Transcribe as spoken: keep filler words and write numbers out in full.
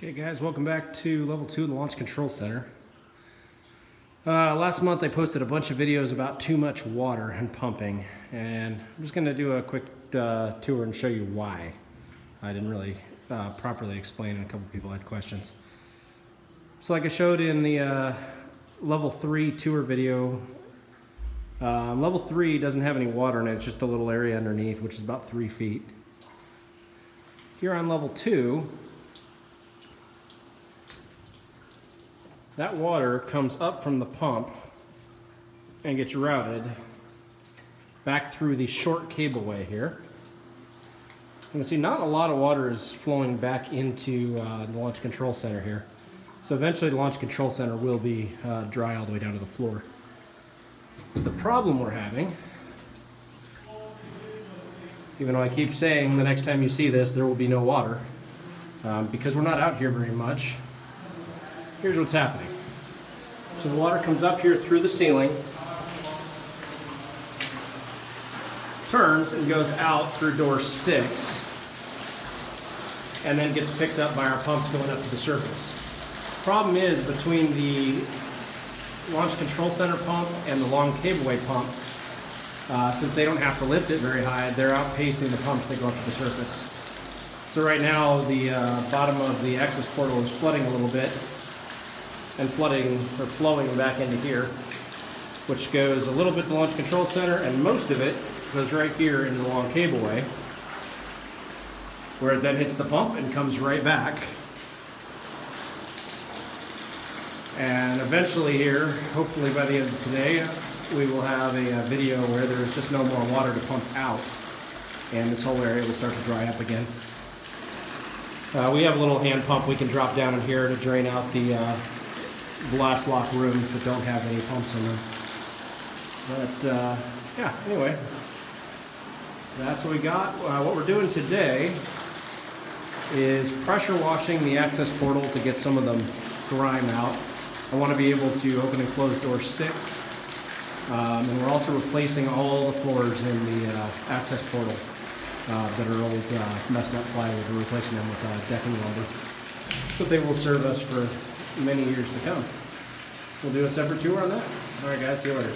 Okay guys, welcome back to level two of the Launch Control Center. Uh, last month I posted a bunch of videos about too much water and pumping, and I'm just going to do a quick uh, tour and show you why. I didn't really uh, properly explain and a couple people had questions. So like I showed in the uh, level three tour video, uh, level three doesn't have any water in it, it's just a little area underneath which is about three feet. Here on level two, that water comes up from the pump and gets routed back through the short cableway here. You can see not a lot of water is flowing back into uh, the Launch Control Center here. So eventually the Launch Control Center will be uh, dry all the way down to the floor. The problem we're having, even though I keep saying the next time you see this there will be no water, um, because we're not out here very much, here's what's happening. So the water comes up here through the ceiling, turns and goes out through door six, and then gets picked up by our pumps going up to the surface. Problem is, between the Launch Control Center pump and the long cableway pump, uh, since they don't have to lift it very high, they're outpacing the pumps that go up to the surface. So right now the uh, bottom of the access portal is flooding a little bit, and flooding or flowing back into here, which goes a little bit to the Launch Control Center, and most of it goes right here into the long cableway, where it then hits the pump and comes right back. And eventually here, hopefully by the end of today, we will have a, a video where there is just no more water to pump out, and this whole area will start to dry up again. Uh, we have a little hand pump we can drop down in here to drain out the uh, blast lock rooms that don't have any pumps in them. But uh, yeah, anyway, that's what we got. Uh, what we're doing today is pressure washing the access portal to get some of the grime out. I want to be able to open and close door six, um, and we're also replacing all the floors in the uh, access portal uh, that are old uh, messed up plywood. We're replacing them with uh, decking welder, so they will serve us for many years to come. We'll do a separate tour on that. All right guys, see you later.